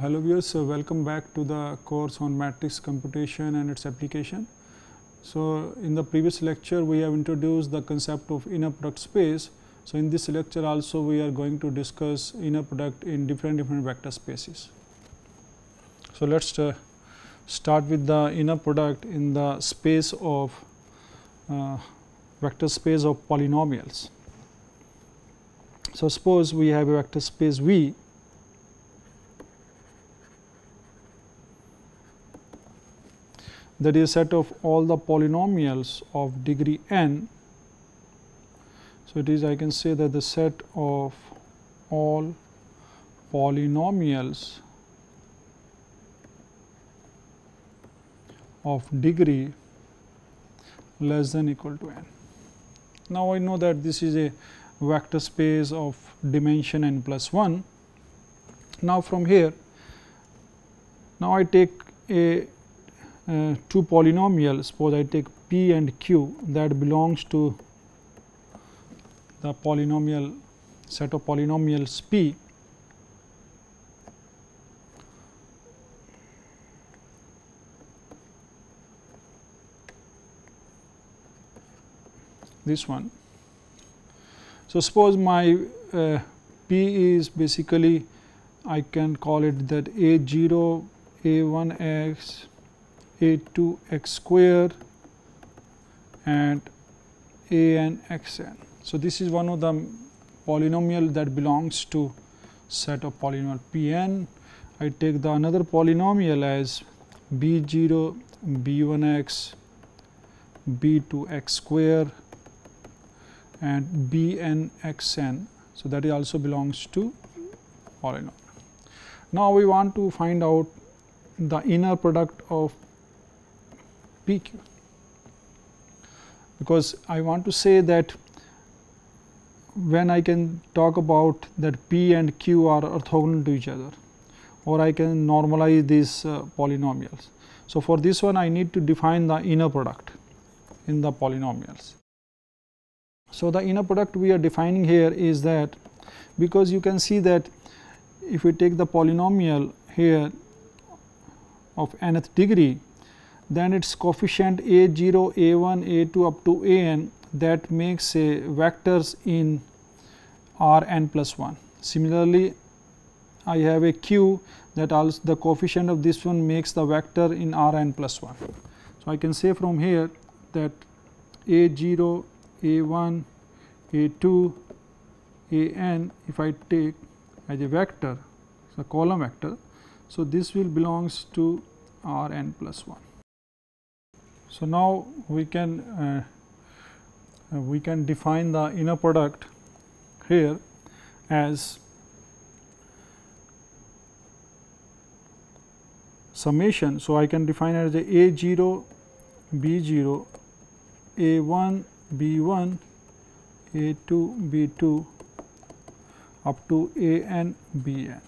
Hello viewers, so welcome back to the course on matrix computation and its application. So, in the previous lecture we have introduced the concept of inner product space. So, in this lecture also we are going to discuss inner product in different vector spaces. So, let us start with the inner product in the space of vector space of polynomials. So, suppose we have a vector space V that is a set of all the polynomials of degree n. So, it is, I can say that the set of all polynomials of degree less than equal to n. Now, I know that this is a vector space of dimension n plus 1. Now, from here, now I take a two polynomials, suppose I take p and q that belongs to the polynomial set of polynomials p. This one. So, suppose my p is basically I can call it that a0, a1x, a2 x square and a n x n. So, this is one of the polynomial that belongs to set of polynomial p n. I take the another polynomial as b0, b1 x, b2 x square and b n x n. So, that also belongs to polynomial. Now, we want to find out the inner product of PQ, because I want to say that when I can talk about that P and Q are orthogonal to each other, or I can normalize these polynomials. So, for this one I need to define the inner product in the polynomials. So, the inner product we are defining here is that, because you can see that if we take the polynomial here of nth degree, then its coefficient a0, a1, a2 up to an, that makes a vectors in R n plus 1. Similarly, I have a q that also the coefficient of this one makes the vector in R n plus 1. So, I can say from here that a0, a1, a2, an if I take as a vector, so column vector, so this will belongs to R n plus 1. So, now we can define the inner product here as summation. So, I can define as a a0, b0, a1, b1, a2, b2 up to an, bn.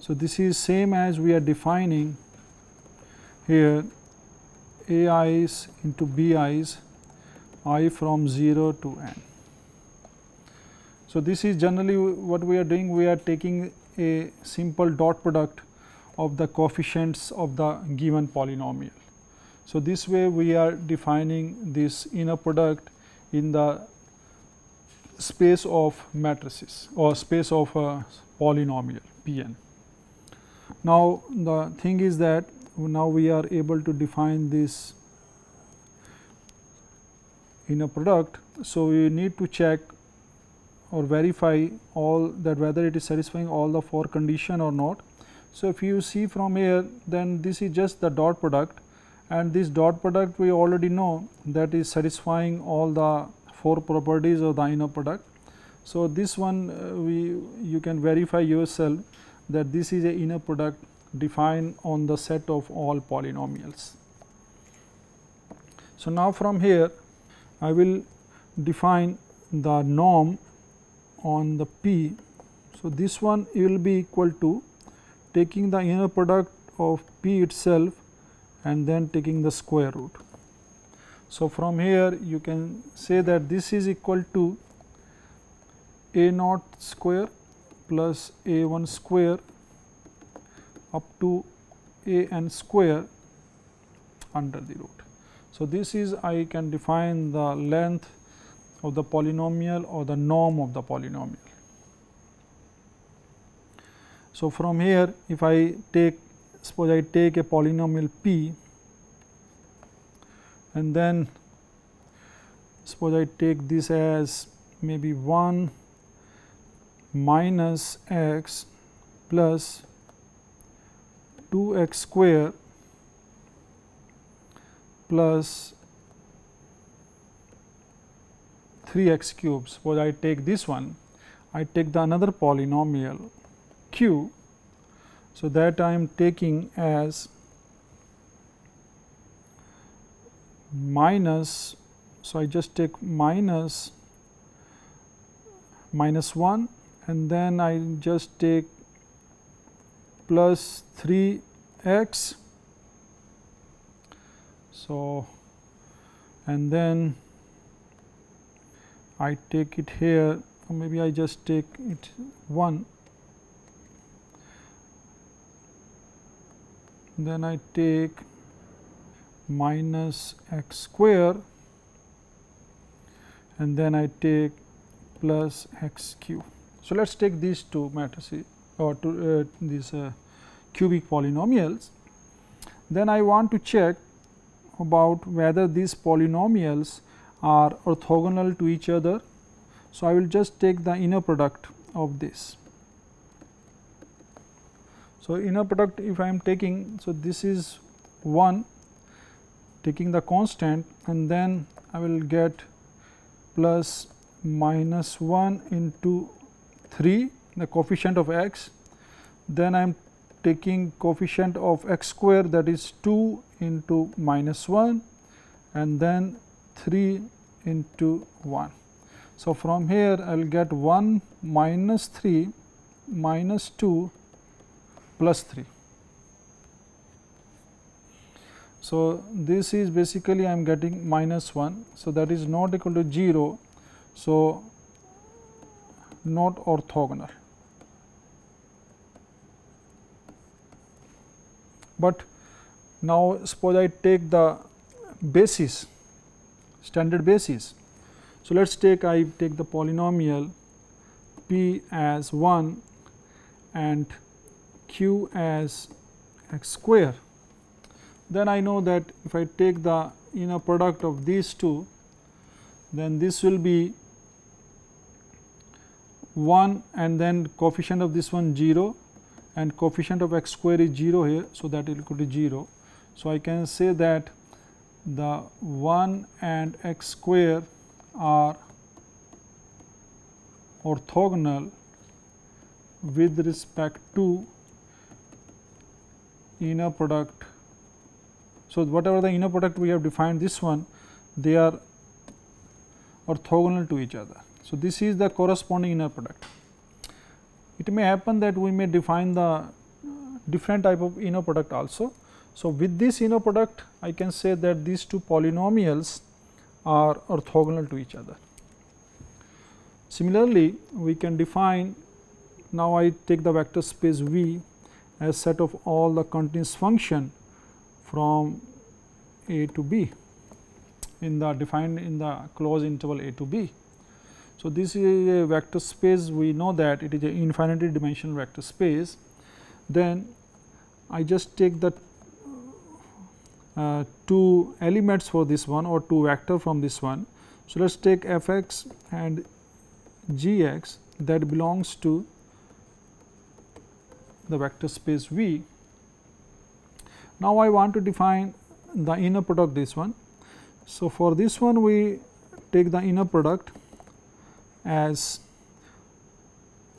So, this is same as we are defining here ai's into bi's, I from 0 to n. So, this is generally what we are doing. We are taking a simple dot product of the coefficients of the given polynomial. So, this way we are defining this inner product in the space of matrices or space of a polynomial Pn. Now, the thing is that now we are able to define this inner product. So, we need to check or verify all that whether it is satisfying all the four conditions or not. So, if you see from here, then this is just the dot product, and this dot product we already know that is satisfying all the four properties of the inner product. So, this one you can verify yourself that this is an inner product defined on the set of all polynomials. So, now from here I will define the norm on the P. So, this one will be equal to taking the inner product of P itself and then taking the square root. So, from here you can say that this is equal to a naught square plus a1 square up to a n square under the root. So, this is I can define the length of the polynomial or the norm of the polynomial. So, from here if I take, suppose I take a polynomial p and then suppose I take this as maybe 1 minus x plus 2x square plus 3x cubes. Suppose I take this one, I take the another polynomial q. So, that I am taking as minus, so I just take minus 1 and then I just take plus 3x. So, and then I take it here, or maybe I just take it 1, then I take minus x square and then I take plus x cube. So, let us take these two matrices or these cubic polynomials. Then I want to check about whether these polynomials are orthogonal to each other. So, I will just take the inner product of this. So, inner product if I am taking, so this is 1, taking the constant, and then I will get plus minus 1 into 3, the coefficient of x, then I am taking coefficient of x square, that is 2 into minus 1 and then 3 into 1. So, from here I will get 1 minus 3 minus 2 plus 3. So, this is basically I am getting minus 1. So, that is not equal to 0. So, not orthogonal, but now suppose I take the basis, standard basis. So, let us take, I take the polynomial p as 1 and q as x square. Then I know that if I take the inner product of these two, then this will be 1 and then coefficient of this one 0 and coefficient of x square is 0 here. So, that will equal to 0. So, I can say that the 1 and x square are orthogonal with respect to inner product. So, whatever the inner product we have defined this one, they are orthogonal to each other. So, this is the corresponding inner product. It may happen that we may define the different type of inner product also. So, with this inner product I can say that these two polynomials are orthogonal to each other. Similarly, we can define, now I take the vector space V as set of all the continuous function from A to B in the defined in the closed interval A to B. So, this is a vector space, we know that it is an infinitely dimensional vector space. Then I just take the two elements for this one or two vector from this one. So, let us take f x and g x that belongs to the vector space V. Now, I want to define the inner product this one. So, for this one we take the inner product as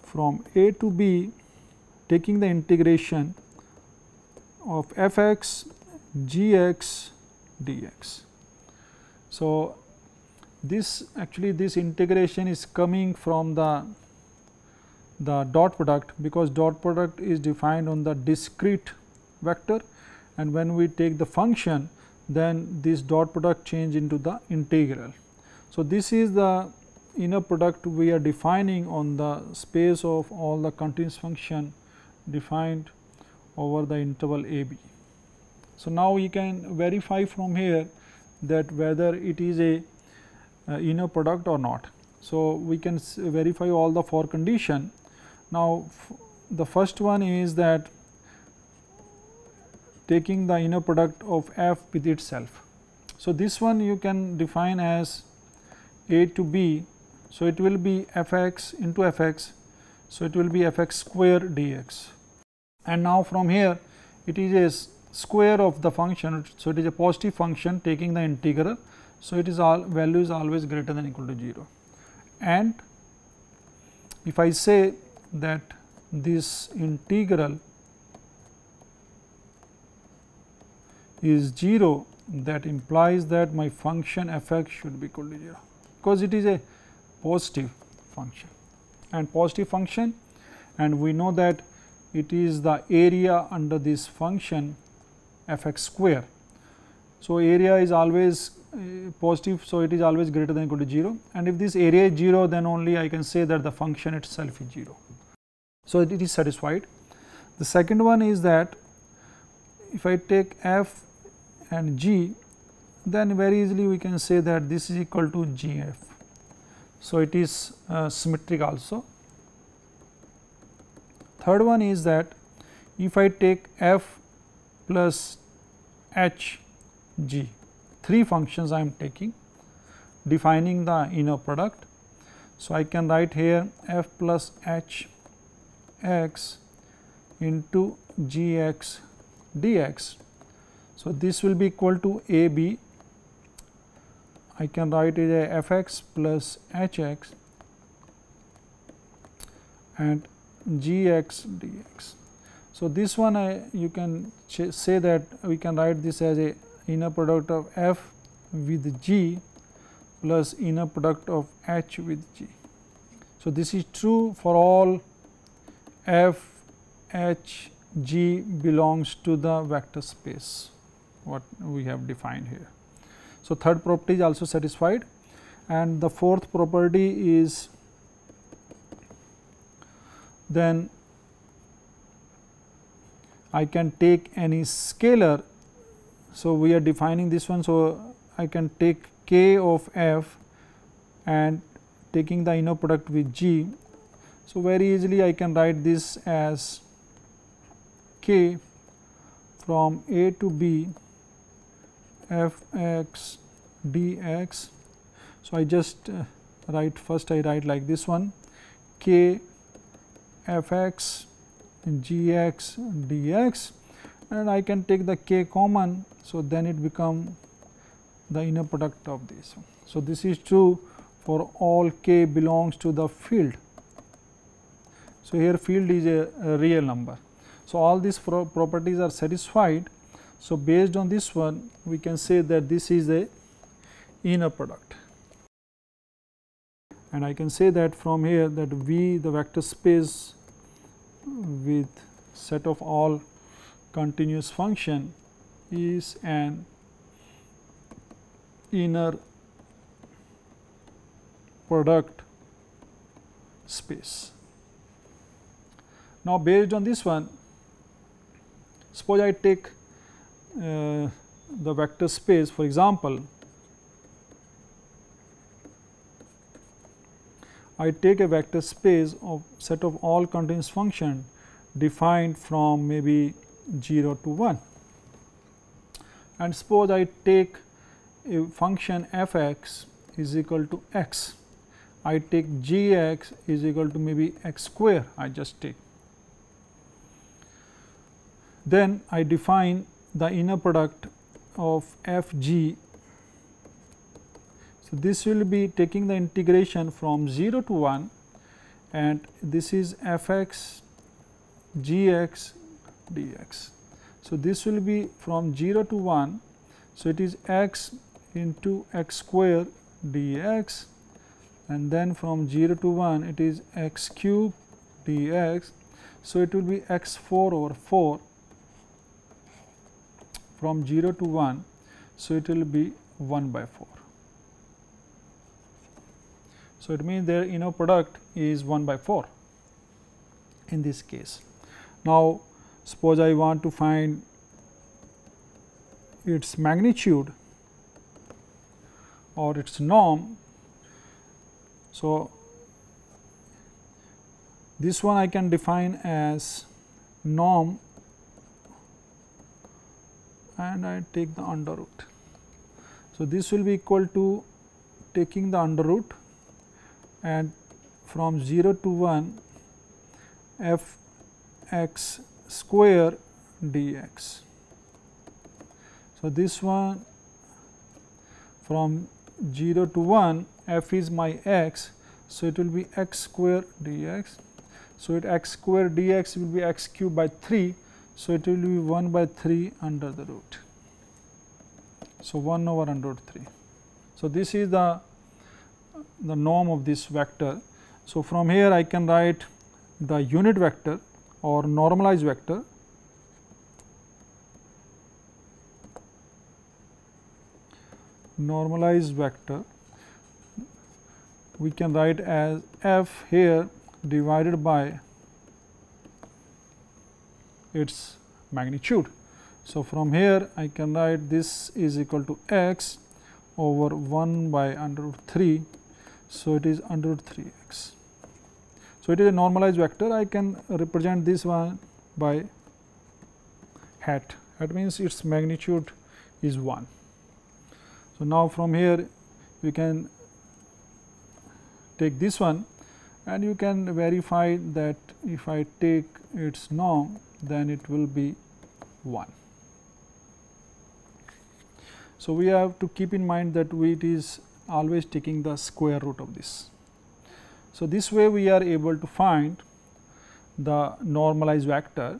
from A to B, taking the integration of f x g x d x. So, this actually this integration is coming from the dot product, because dot product is defined on the discrete vector, and when we take the function then this dot product change into the integral. So, this is the inner product we are defining on the space of all the continuous function defined over the interval AB. So, now we can verify from here that whether it is a inner product or not. So, we can verify all the four conditions. Now, the first one is that taking the inner product of f with itself. So, this one you can define as a to b. So, it will be f(x) into f(x). So, it will be f(x) square dx. And now, from here it is a square of the function. So, it is a positive function taking the integral. So, it is all value is always greater than or equal to 0. And if I say that this integral is 0, that implies that my function f(x) should be equal to 0, because it is a positive function and we know that it is the area under this function f(x) square. So, area is always positive. So, it is always greater than or equal to 0, and if this area is 0, then only I can say that the function itself is 0. So, it is satisfied. The second one is that if I take f and g, then very easily we can say that this is equal to gf. So, it is symmetric also. Third one is that if I take f plus h g, three functions I am taking, defining the inner product. So, I can write here f plus h x into g x dx. So, this will be equal to a b. I can write it as f x plus h x and g x dx. So, this one you can say that we can write this as a inner product of f with g plus inner product of h with g. So, this is true for all f h g belongs to the vector space what we have defined here. So, third property is also satisfied, and the fourth property is then I can take any scalar. So, we are defining this one. So, I can take k of f and taking the inner product with g. So, very easily I can write this as k from a to b f x d x. So, I just write first I write like this one k f x g x d x, and I can take the k common. So, then it becomes the inner product of this. So, this is true for all k belongs to the field. So, here field is a real number. So, all these properties are satisfied. So, based on this one we can say that this is a inner product, and I can say that from here that V the vector space with set of all continuous function is an inner product space. Now, based on this one, suppose I take the vector space, for example, I take a vector space of set of all continuous function defined from maybe 0 to 1, and suppose I take a function f(x) is equal to x, I take g(x) is equal to maybe x square, I just take. Then I define the inner product of f(g). So, this will be taking the integration from 0 to 1, and this is f(x) g(x) dx. So, this will be from 0 to 1. So, it is x into x square dx, and then from 0 to 1 it is x cube dx. So, it will be x4 over 4. From 0 to 1. So, it will be 1 by 4. So, it means their inner product is 1 by 4 in this case. Now, Suppose I want to find its magnitude or its norm. So, this one I can define as norm and I take the under root. So, this will be equal to taking the under root, and from 0 to 1 f x square dx. So, this one from 0 to 1 f is my x. So, it will be x square dx. So, it x square dx will be x cube by 3. So, it will be 1 by 3 under the root. So, 1 over under root 3. So, this is the norm of this vector. So, from here I can write the unit vector or normalized vector. Normalized vector we can write as f here divided by its magnitude. So, from here I can write this is equal to x over 1 by under root 3. So, it is under root 3 x. So, it is a normalized vector. I can represent this one by hat. That means, its magnitude is 1. So, now from here you can take this one and you can verify that if I take its norm, then it will be 1. So, we have to keep in mind that it is always taking the square root of this. So, this way we are able to find the normalized vector.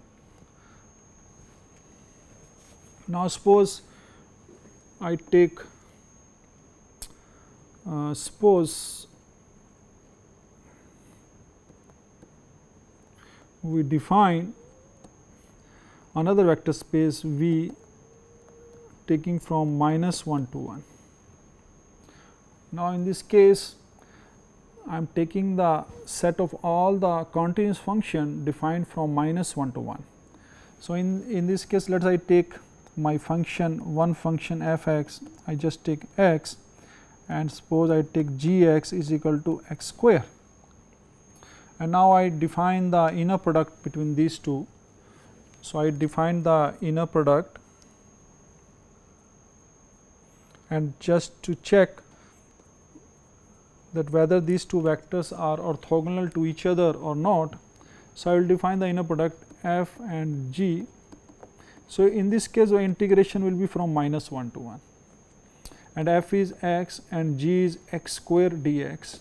Now, suppose I take suppose we define another vector space V taking from minus 1 to 1. Now, in this case I am taking the set of all the continuous function defined from minus 1 to 1. So, in this case let us I take my function one function f x, I just take x, and suppose I take g x is equal to x square. And now, I define the inner product between these two. So, I define the inner product, and just to check that whether these two vectors are orthogonal to each other or not. So, I will define the inner product f and g. So, in this case the integration will be from minus 1 to 1, and f is x and g is x square dx.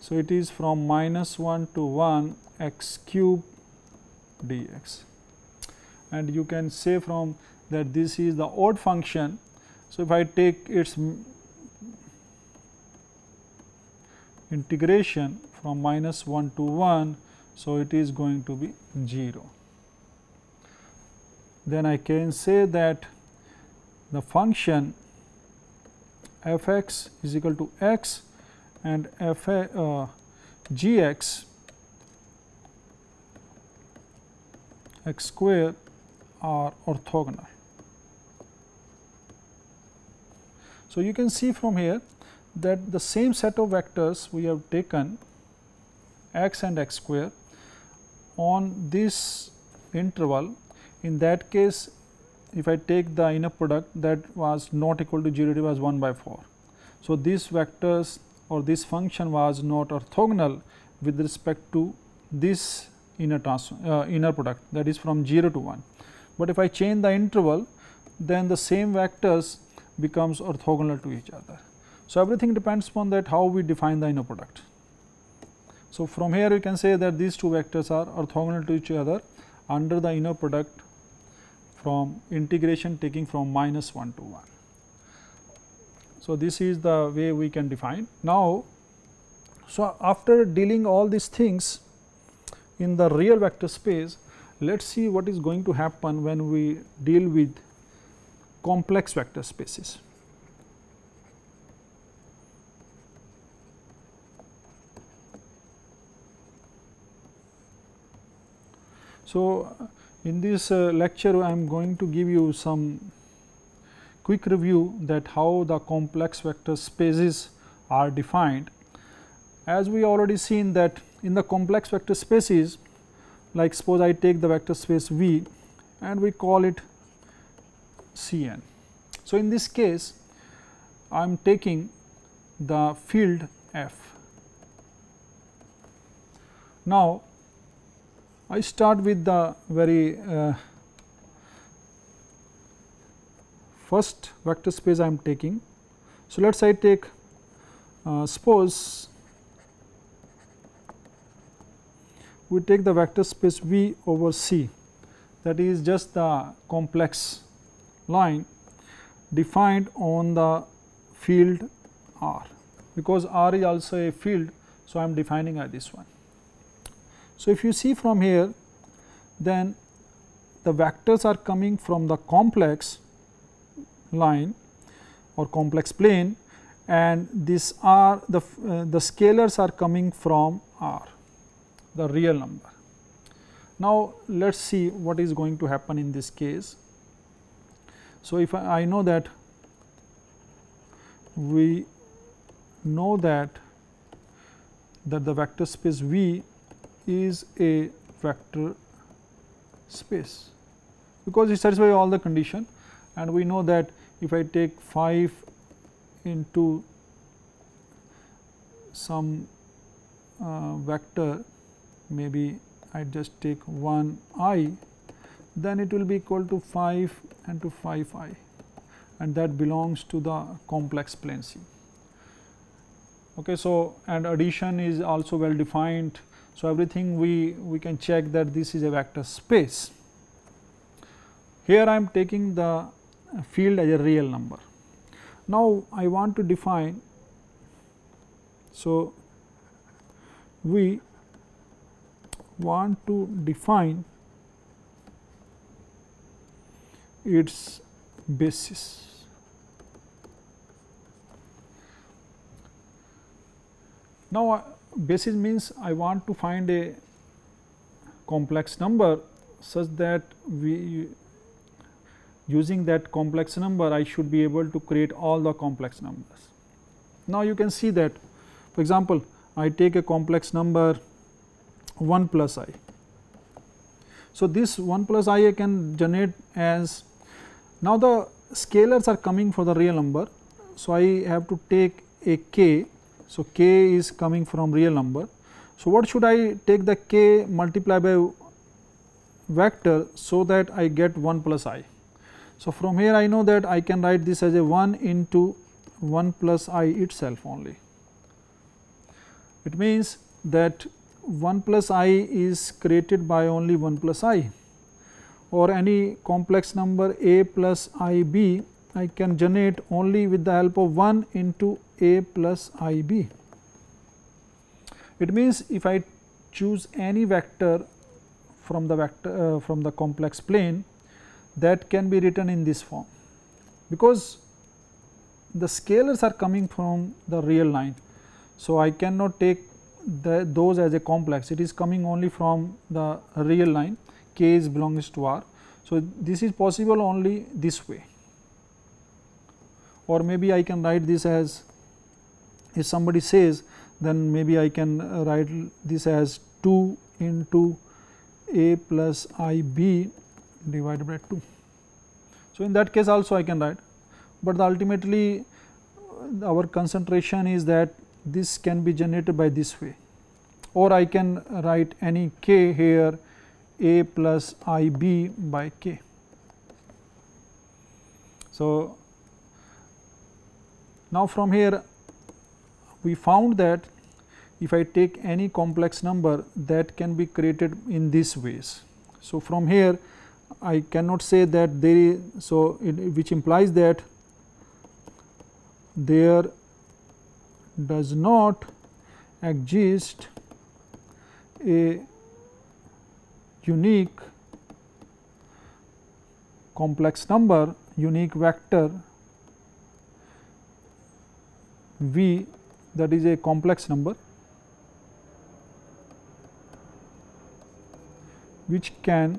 So, it is from minus 1 to 1 x cube dx, and you can say from that this is the odd function. So, if I take its integration from minus 1 to 1, so it is going to be 0. Then I can say that the function f x is equal to x and g x square are orthogonal. So, you can see from here that the same set of vectors we have taken x and x square on this interval. In that case, if I take the inner product that was not equal to 0, it was 1 by 4. So, these vectors or this function was not orthogonal with respect to this inner product, that is from 0 to 1. But if I change the interval, then the same vectors becomes orthogonal to each other. So, everything depends upon that how we define the inner product. So, from here we can say that these two vectors are orthogonal to each other under the inner product from integration taking from minus 1 to 1. So, this is the way we can define. Now, so after dealing all these things in the real vector space, let us see what is going to happen when we deal with complex vector spaces. So, In this lecture, I am going to give you some quick review that how the complex vector spaces are defined. As we already seen that in the complex vector spaces, like suppose I take the vector space V and we call it Cn. So, in this case I am taking the field F. Now, I start with the very first vector space I am taking. So, let us say I take suppose we take the vector space V over C, that is just the complex line defined on the field R, because R is also a field. So, I am defining this one. So, if you see from here, then the vectors are coming from the complex line or complex plane, and this R, the scalars are coming from R, the real number. Now, let us see what is going to happen in this case. So, if I know that we know that the vector space V is a vector space, because it satisfies all the condition, and we know that if I take 5 into some vector, maybe I just take 1i, then it will be equal to 5 and to 5i, and that belongs to the complex plane C. Okay, so, and addition is also well defined. So, everything we can check that this is a vector space. Here I am taking the field as a real number. Now, I want to define. So, we want to define its basis. Now, basis means I want to find a complex number such that we, using that complex number, I should be able to create all the complex numbers. Now, you can see that, for example, I take a complex number 1 plus i. So, this 1 plus i I can generate as, now the scalars are coming for the real number. So, I have to take a k. So, k is coming from real number. So, what should I take the k multiplied by vector so that I get 1 plus i. So, from here I know that I can write this as a 1 into 1 plus I itself only. It means that 1 plus I is created by only 1 plus I, or any complex number a plus ib I can generate only with the help of 1 into a plus ib. It means if I choose any vector from the complex plane, that can be written in this form, because the scalars are coming from the real line. So, I cannot take those as a complex, it is coming only from the real line, k is belongs to R. So, this is possible only this way, or maybe I can write this as, if somebody says, then maybe I can write this as 2 into a plus ib divided by 2. So, in that case also I can write, but ultimately our concentration is that this can be generated by this way, or I can write any k here, a plus ib by k. So, now from here we found that if I take any complex number, that can be created in these ways. So, from here I cannot say that there, so it, which implies that there does not exist a unique complex number, unique vector V, that is a complex number, which can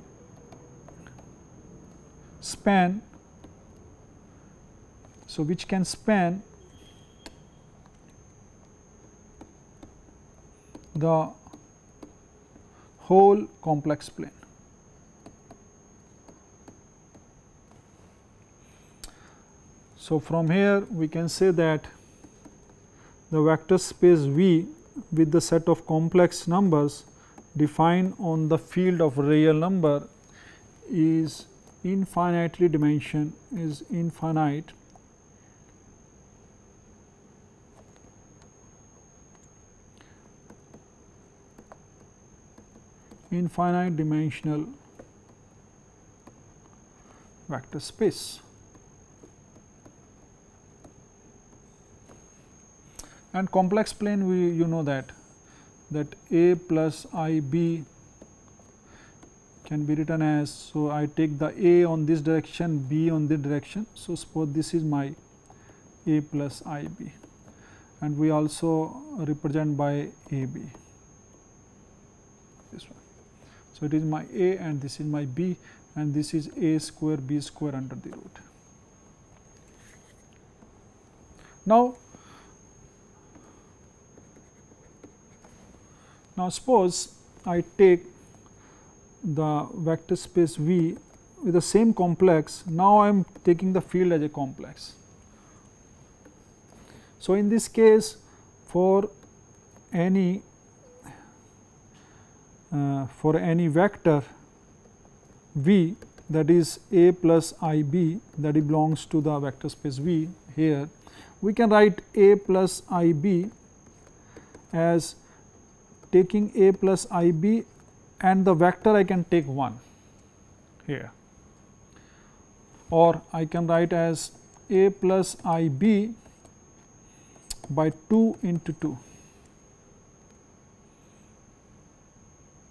span, so which can span the whole complex plane. So from here we can say that the vector space V with the set of complex numbers defined on the field of real number is infinitely dimension is infinite dimensional vector space. And complex plane, we know that A plus IB can be written as, so I take the A on this direction, B on this direction. So suppose this is my A plus IB, and we also represent by AB, this one. So it is my A and this is my B, and this is A square B square under the root. Now suppose I take the vector space V with the same complex. Now I am taking the field as a complex. So in this case, for any vector V, that is A plus IB, that it belongs to the vector space V here, we can write A plus IB as taking A plus IB and the vector I can take 1 here, or I can write as A plus IB by 2 into 2.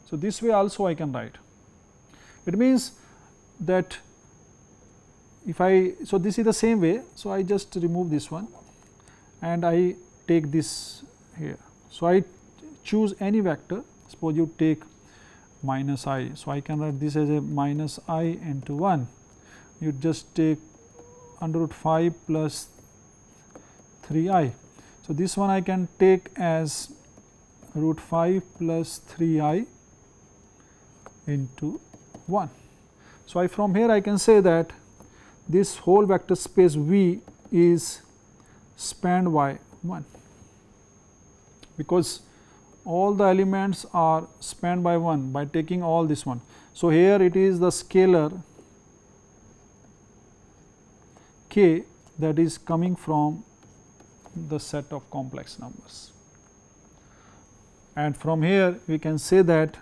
So this way also I can write. It means that if I, so this is the same way, so I just remove this one and I take this here. So I choose any vector, suppose you take minus I, so I can write this as a minus I into 1. You just take under root 5 plus 3i. So this one I can take as root 5 plus 3i into 1. So I, from here I can say that this whole vector space V is spanned by 1, because all the elements are spanned by 1 by taking all this one. So here it is the scalar k that is coming from the set of complex numbers. And from here we can say that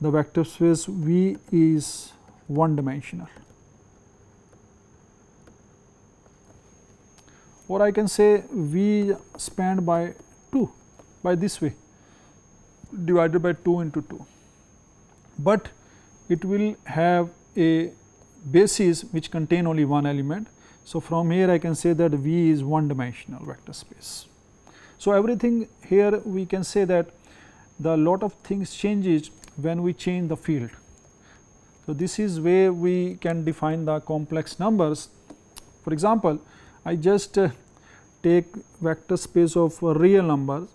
the vector space V is one dimensional, or I can say V spanned by 2 by this way, divided by 2 into 2, but it will have a basis which contain only one element. So from here I can say that V is one dimensional vector space. So everything here we can say that the lot of things changes when we change the field. So this is where we can define the complex numbers. For example, I just take vector space of real numbers.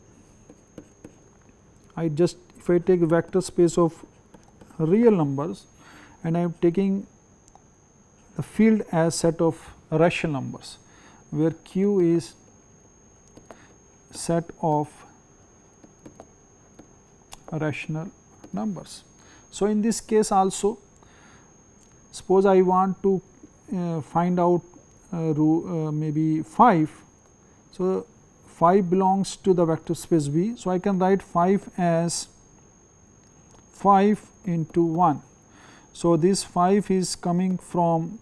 If I take vector space of real numbers and I am taking the field as set of rational numbers, where Q is set of rational numbers. So in this case also, suppose I want to find out maybe 5. So 5 belongs to the vector space V, so I can write 5 as 5 into 1. So this 5 is coming from,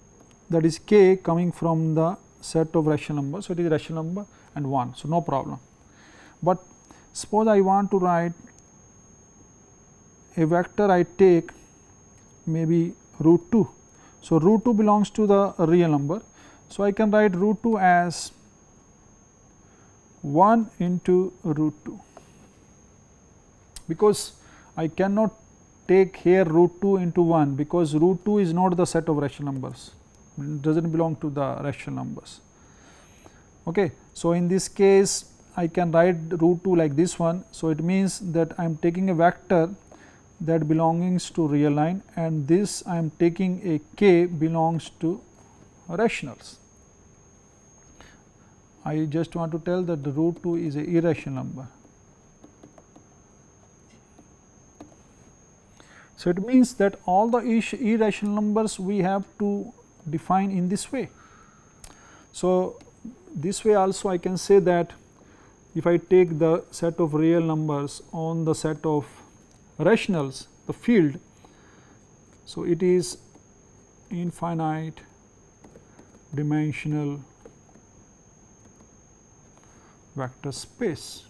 that is k coming from the set of rational numbers, so it is rational number and 1, so no problem. But suppose I want to write a vector, I take maybe root 2, so root 2 belongs to the real number, so I can write root 2 as 1 into root 2, because I cannot take here root 2 into 1, because root 2 is not the set of rational numbers, statement, does not belong to the rational numbers. Okay. So, in this case I can write root 2 like this one. So, it means that I am taking a vector that belongs to real line and this I am taking a k belongs to rationals. I just want to tell that the root 2 is an irrational number. So, it means that all the irrational numbers we have to define in this way. So, this way also I can say that if I take the set of real numbers on the set of rationals, the field, so it is infinite dimensional vector space.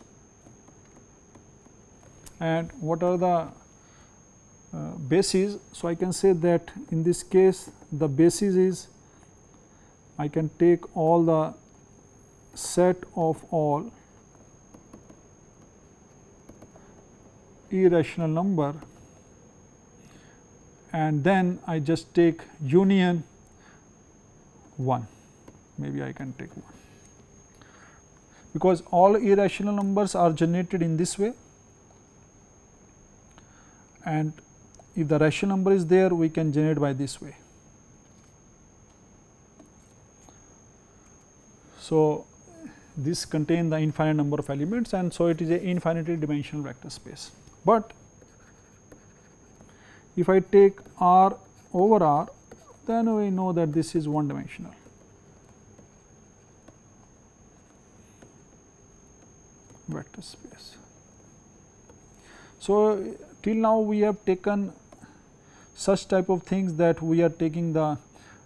And what are the bases? So, I can say that in this case the basis is I can take all the set of all irrational number and then I just take union 1, maybe I can take 1, because all irrational numbers are generated in this way, and if the rational number is there we can generate by this way. So, this contains the infinite number of elements and so it is a infinitely dimensional vector space. But if I take R over R, then we know that this is one dimensional. Vector space. So, till now we have taken such type of things that we are taking the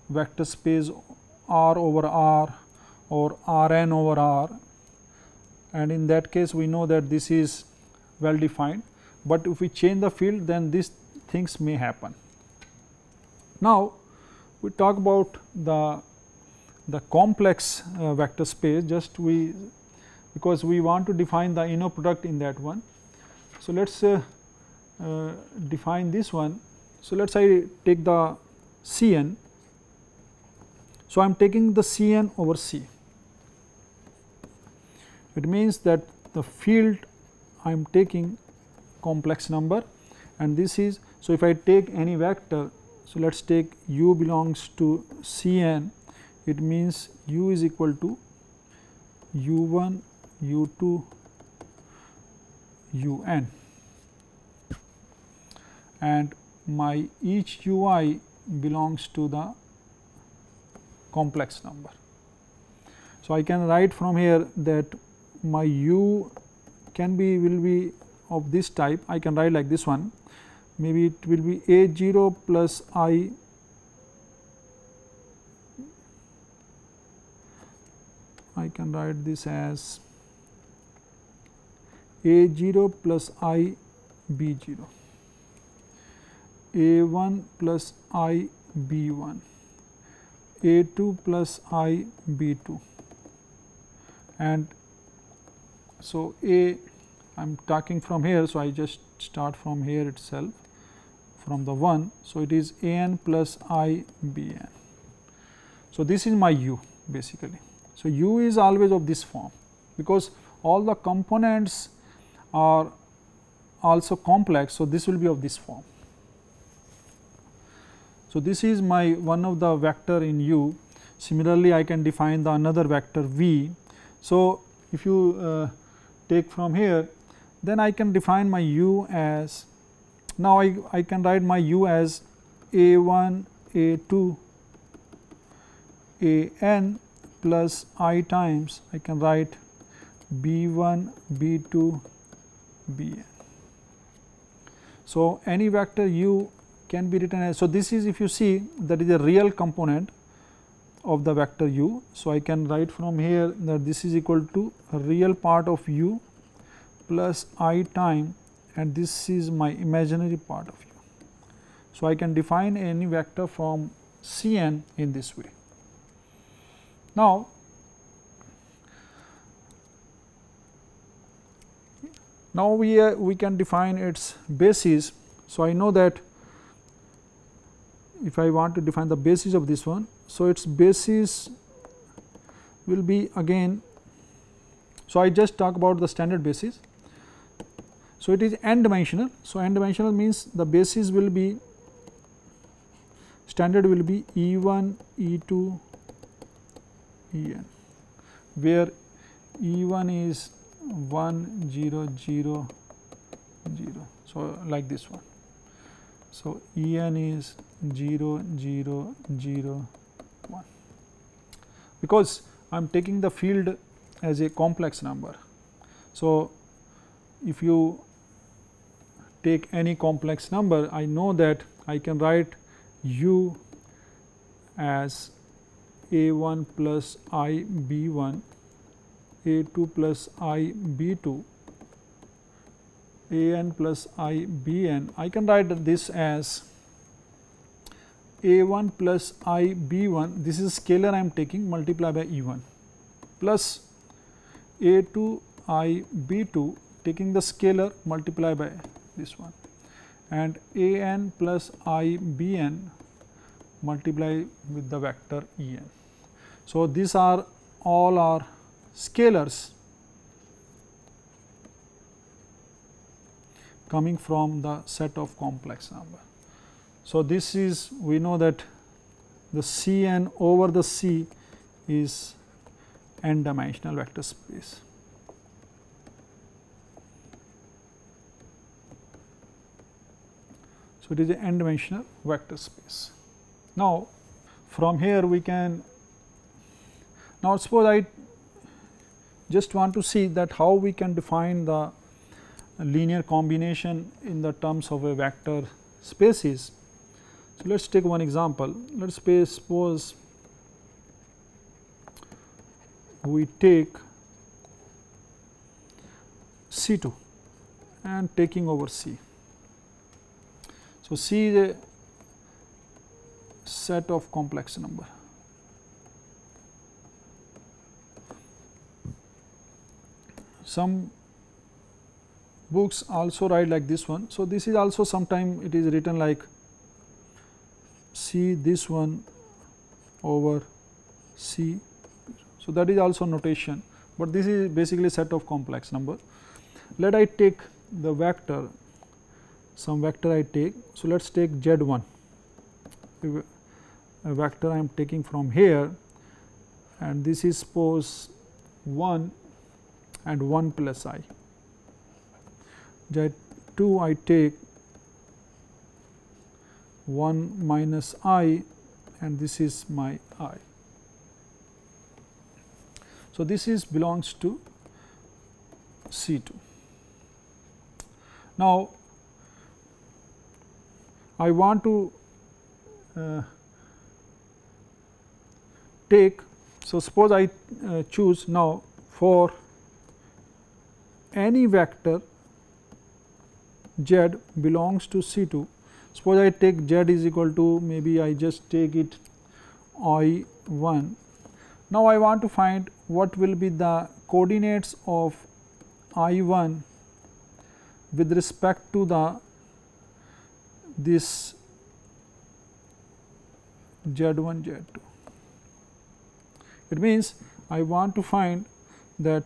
vector space R over R or Rn over R, and in that case we know that this is well defined, but if we change the field then these things may happen. Now, we talk about the complex vector space, just because we want to define the inner product in that one. So, let us define this one. So, let us say take the Cn. So, I am taking the Cn over C. It means that the field I am taking complex number, and this is, so if I take any vector, so let us take u belongs to Cn, it means u is equal to u1, u2, un, and my each ui belongs to the complex number. So, I can write from here that my u will be of this type. I can write like this one, maybe it will be a0 plus I can write this as a0 plus I b0, a1 plus I b1, a2 plus I b2, and so a I am talking from here. So, I just start from here itself, from the 1. So, it is an plus I bn. So, this is my u basically. So, u is always of this form because all the components are also complex. So, this will be of this form. So, this is my one of the vector in u. Similarly, I can define the another vector v. So, if you take from here, then I can define my u as, now I can write my u as a1, a2, an plus I times, I can write b1, b2, bn. So, any vector u can be written as, so this is, if you see, that is a real component of the vector u. So, I can write from here that this is equal to real part of u plus I time, and this is my imaginary part of u. So, I can define any vector from Cn in this way. Now, we can define its basis. So, I know that if I want to define the basis of this one. So, its basis will be again, so I just talk about the standard basis. So, it is n dimensional. So, n dimensional means the basis will be, standard will be E1, E2, En, where E1 is 1, 0, 0, 0. So, like this one. So, En is 0, 0, 0, 1, because I am taking the field as a complex number. So, if you take any complex number, I know that I can write u as a1 plus I b1, a2 plus I b2, an plus I bn. I can write this as a1 plus I b1, this is a scalar I am taking, multiplied by e1, plus a2 I b2, taking the scalar, multiplied by this one, and an plus I bn, multiply with the vector en. So, these are all our scalars coming from the set of complex number. So, this is, we know that the Cn over the C is n dimensional vector space. So, it is an n dimensional vector space. Now, from here we can, now suppose I just want to see that how we can define the linear combination in the terms of a vector spaces. So, let us take one example. Let us suppose we take C2 and taking over C. So, C is a set of complex number. Some books also write like this one. So, this is also sometime it is written like C this one over C. So, that is also notation, but this is basically set of complex number. Let I take the vector, some vector I take. So, let us take Z1, a vector I am taking from here, and this is suppose 1 and 1 plus I. Z2 I take 1 minus I, and this is my I. So, this is belongs to C2. Now, I want to take, so suppose I choose now for any vector z belongs to C2. Suppose I take z is equal to, maybe I just take it I1. Now, I want to find what will be the coordinates of I1 with respect to the this Z1, Z2. It means I want to find that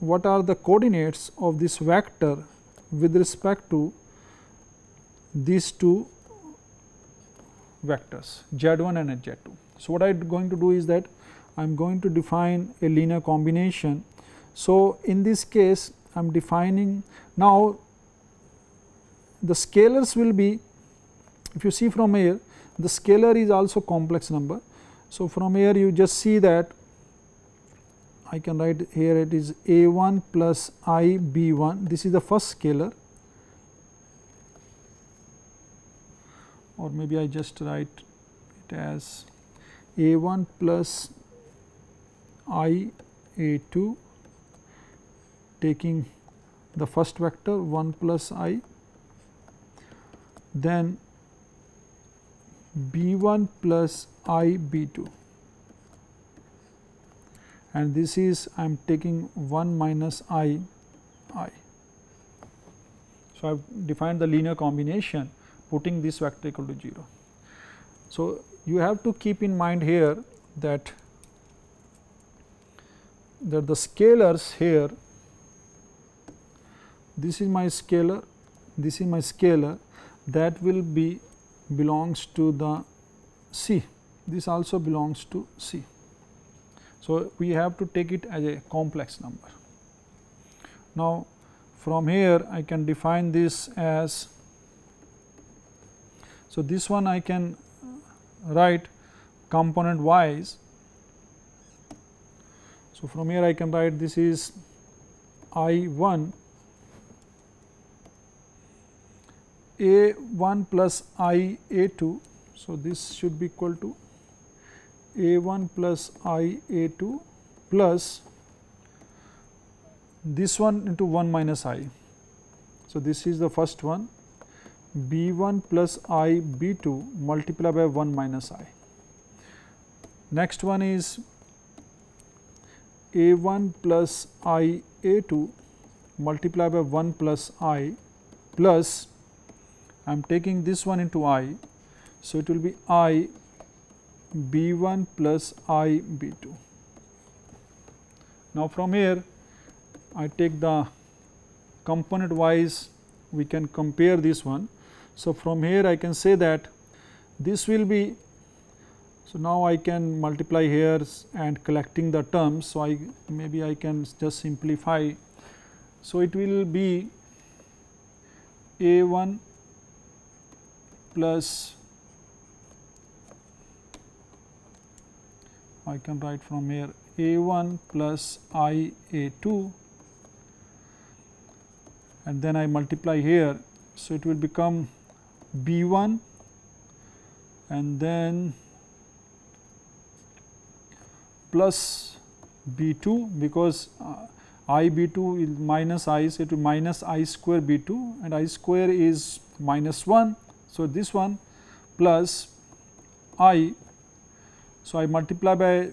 what are the coordinates of this vector with respect to these two vectors Z1 and Z2. So, what I am going to do is that I am going to define a linear combination. So, in this case I am defining, now the scalars will be, if you see from here, the scalar is also complex number. So, from here you just see that I can write here it is a1 plus I b1, this is the first scalar, or maybe I just write it as a1 plus I a2, taking the first vector 1 plus I, then b1 plus I b2, and this is I am taking 1 minus I I. So, I have defined the linear combination putting this vector equal to 0. So, you have to keep in mind here that the scalars here, this is my scalar, this is my scalar, that will be belongs to the C, this also belongs to C. So, we have to take it as a complex number. Now, from here I can define this as, so this one I can write component wise. So, from here I can write this is I1 A1 plus IA2. So, this should be equal to A1 plus IA2 plus this one into 1 minus I. So, this is the first one, B1 plus IB2 multiplied by 1 minus I. Next one is A1 plus IA2 multiplied by 1 plus I plus, I am taking this one into I. So, it will be I B1 plus I B2. Now, from here I take the component wise, we can compare this one. So, from here I can say that this will be, so now I can multiply here and collecting the terms. So, maybe I can just simplify. So, it will be A1 plus, I can write from here A1 plus IA2 and then I multiply here. So, it will become B1 and then plus B2 because IB2 is minus I. So, it will minus I square B2 and I square is minus 1. So, this one plus I. So, I multiply by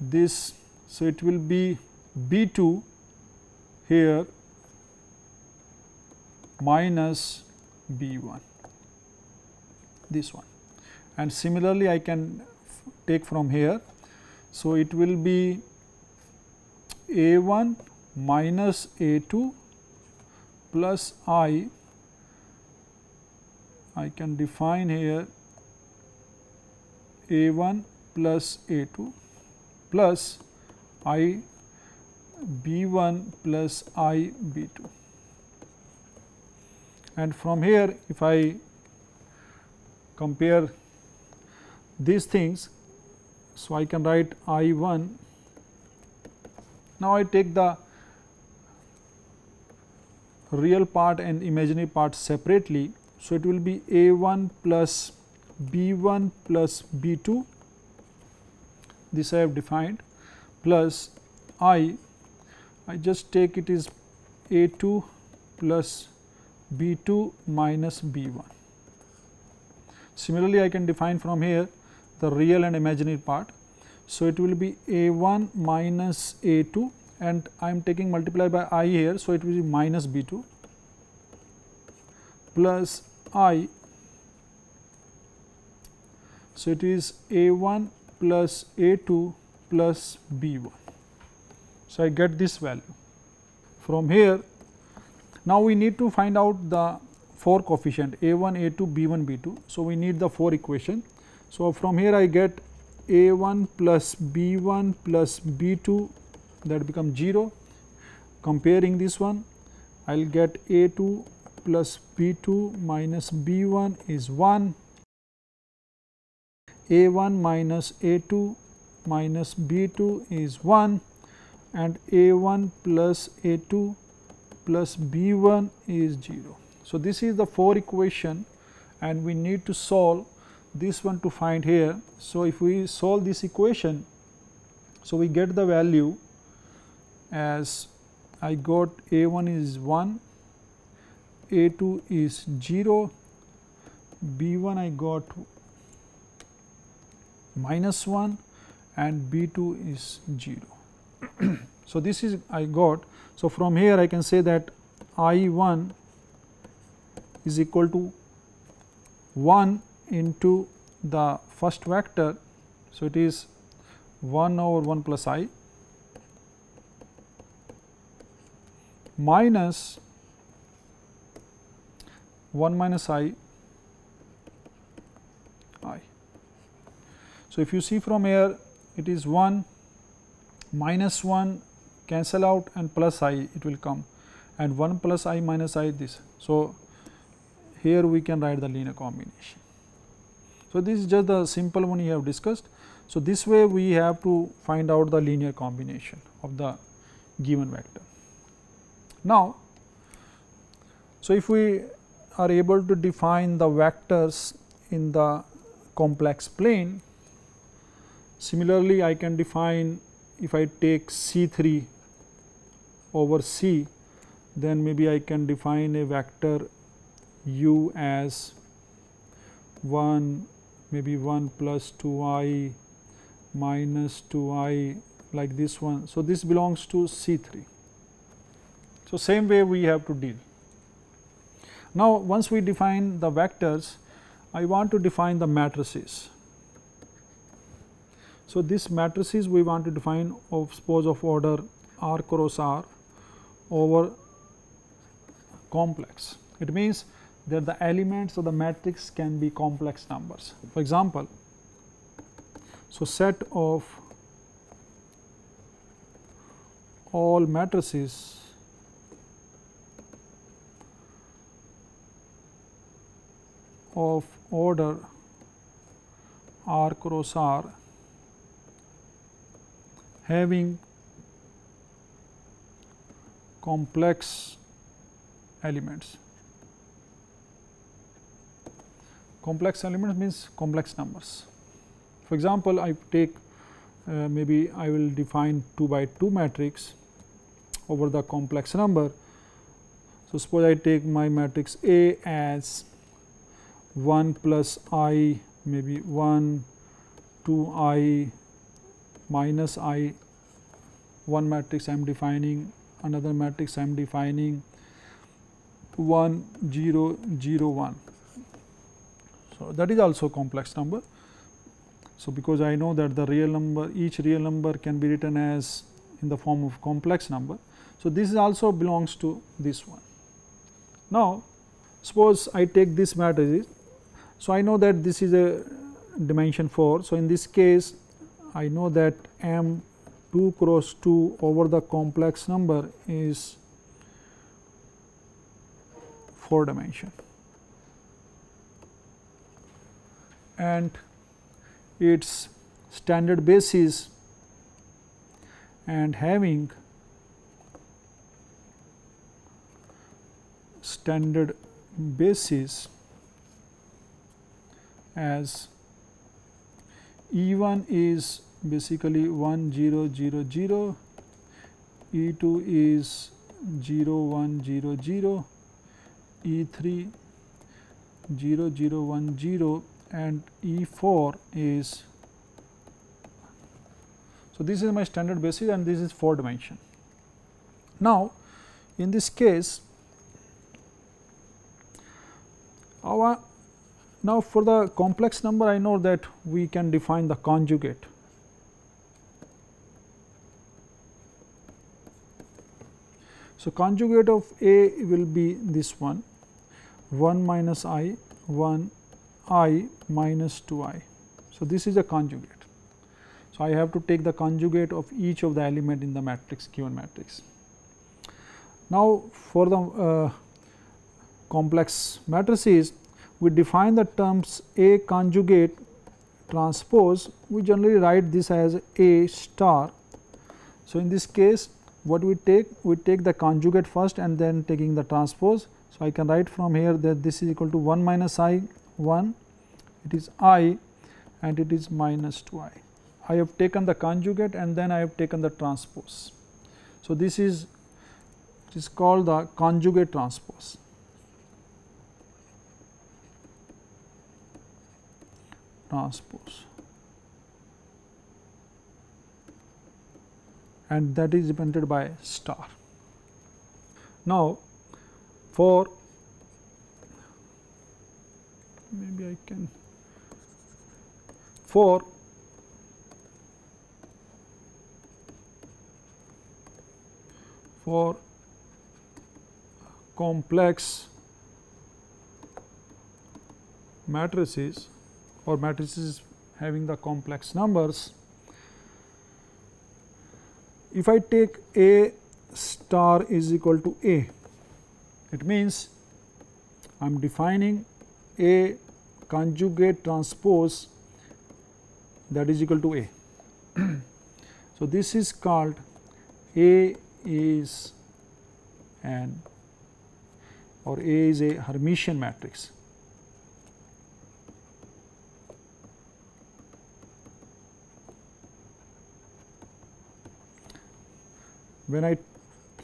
this. So, it will be B2 here minus B1, this one, and similarly I can take from here. So, it will be A1 minus A2 plus I can define here A1 plus A2 plus I B1 plus I B2. And from here if I compare these things, so I can write I1. Now I take the real part and imaginary part separately. So, it will be A1 plus B1 plus B2, this I have defined, plus I just take it is A2 plus B2 minus B1. Similarly, I can define from here the real and imaginary part. So, it will be A1 minus A2 and I am taking multiply by I here. So, it will be minus B2 plus I. So, it is A1 plus A2 plus B1. So, I get this value. From here, now we need to find out the 4 coefficient A1, A2, B1, B2. So, we need the 4 equation. So, from here I get A1 plus B1 plus B2 that becomes 0. Comparing this one, I will get A2 plus B2 minus B1 is 1. A1 minus A2 minus B2 is 1 and A1 plus A2 plus B1 is 0. So, this is the 4 equation and we need to solve this one to find here. So, if we solve this equation, so we get the value as I got A1 is 1, A2 is 0, B1 I got minus 1 and B2 is 0. So, this is I got. So, from here I can say that I1 is equal to 1 into the first vector. So, it is 1 over 1 plus I minus 1 minus I. So, if you see from here, it is 1 minus 1 cancel out and plus I it will come, and 1 plus I minus I this. So, here we can write the linear combination. So, this is just the simple one we have discussed. So, this way we have to find out the linear combination of the given vector. Now, so if we are able to define the vectors in the complex plane, similarly I can define, if I take C3 over C, then maybe I can define a vector u as 1, maybe 1 plus 2i minus 2i like this one. So, this belongs to C3. So, same way we have to deal. Now, once we define the vectors, I want to define the matrices. So, this matrices we want to define of suppose of order r cross r over complex. It means that the elements of the matrix can be complex numbers. For example, so set of all matrices of order r cross r having complex elements. Complex elements means complex numbers. For example, I take maybe I will define 2 by 2 matrix over the complex number. So, suppose I take my matrix A as 1 plus I, maybe 1, 2i minus I, one matrix I am defining, another matrix I am defining 1, 0, 0, 1. So, that is also complex number. So, because I know that the real number, each real number can be written as in the form of complex number. So, this also belongs to this one. Now, suppose I take this matrix. So, I know that this is a dimension 4. So, in this case I know that M 2 cross 2 over the complex number is 4 dimension, and its standard basis and having standard basis as E1 is basically 1 0 0 0, E2 is 0 1 0 0, E3 0 0 1 0, and E4 is. So, this is my standard basis and this is 4 dimension. Now, in this case, now for the complex number I know that we can define the conjugate. So, conjugate of A will be this one, 1 minus I, 1 I minus 2 I. So, this is the conjugate. So, I have to take the conjugate of each of the element in the matrix, given matrix. Now, for the complex matrices, we define the terms A conjugate transpose. We generally write this as A star. So, in this case what we take the conjugate first and then taking the transpose. So, I can write from here that this is equal to 1 minus I 1, it is I and it is minus 2 I. I have taken the conjugate and then I have taken the transpose. So, this is it is called the conjugate transpose. And that is depended by star. Now, for maybe I can 4 for complex matrices or matrices having the complex numbers. If I take A star is equal to A, it means I am defining A conjugate transpose that is equal to A. So, this is called A is an or A is a Hermitian matrix. When I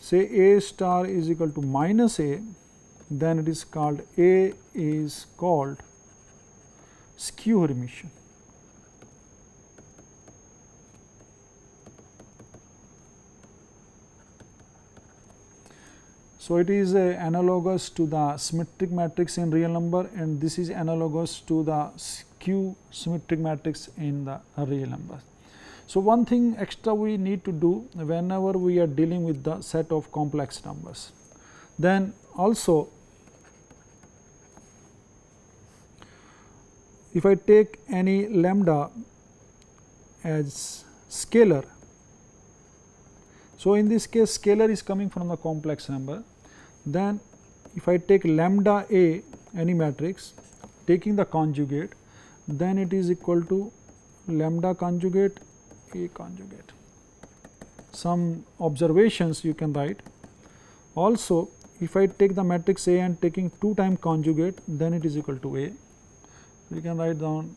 say A star is equal to minus A, then it is called A is called skew Hermitian. So, it is analogous to the symmetric matrix in real number, and this is analogous to the skew symmetric matrix in the real number. So, one thing extra we need to do whenever we are dealing with the set of complex numbers. Then also, if I take any lambda as scalar, so in this case scalar is coming from the complex number, then if I take lambda A any matrix taking the conjugate, then it is equal to lambda conjugate A conjugate. Some observations you can write. Also, if I take the matrix A and taking 2 time conjugate, then it is equal to A. We can write down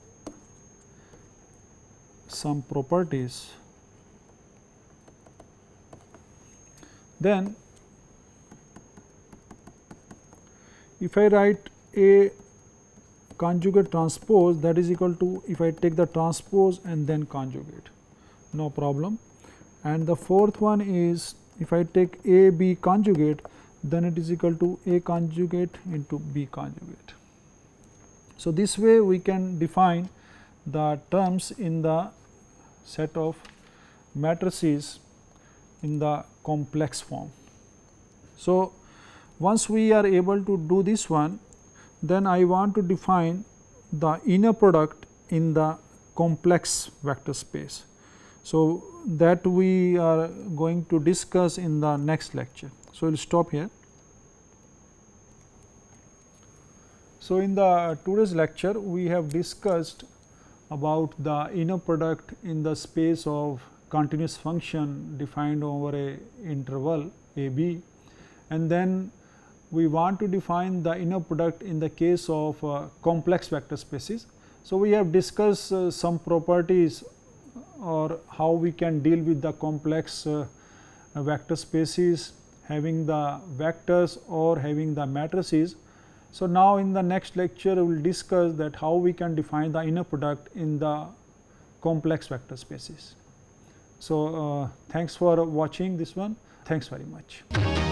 some properties. Then if I write A conjugate transpose, that is equal to if I take the transpose and then conjugate, no problem. And the fourth one is if I take A B conjugate, then it is equal to A conjugate into B conjugate. So, this way we can define the terms in the set of matrices in the complex form. So, once we are able to do this one, then I want to define the inner product in the complex vector space. So, that we are going to discuss in the next lecture. So, we will stop here. So, in the today's lecture, we have discussed about the inner product in the space of continuous function defined over a interval a b, and then we want to define the inner product in the case of complex vector spaces. So, we have discussed some properties or how we can deal with the complex vector spaces having the vectors or having the matrices. So, now in the next lecture, we will discuss that how we can define the inner product in the complex vector spaces. So, thanks for watching this one. Thanks very much.